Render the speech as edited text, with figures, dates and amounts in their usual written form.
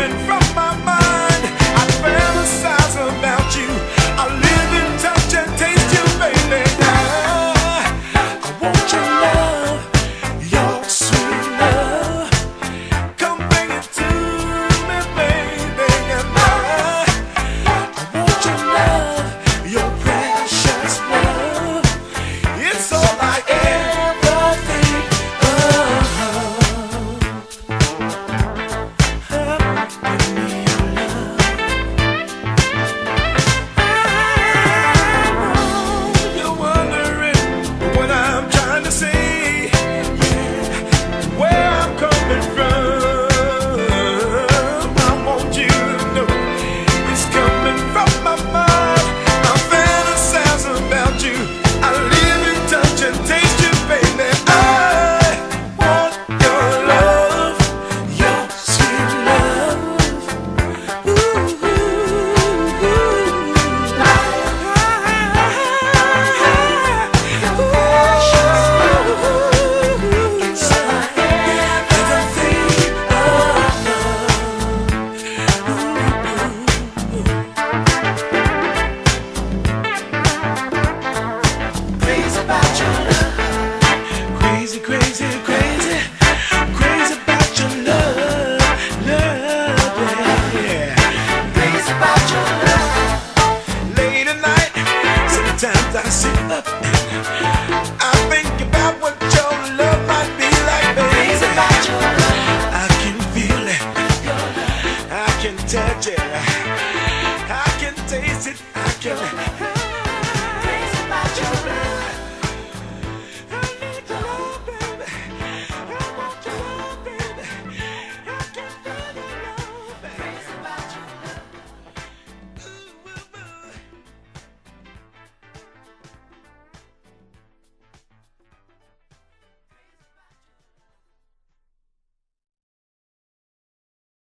dreaming from my mind. I fantasize about you. I live and touch and taste you, baby. I want your love, your sweet love. Come bring it to me, baby. And I want your love, your precious love. It's all I am. Sometimes I sit up and I think about what your love might be like, baby. I can feel it, I can touch it.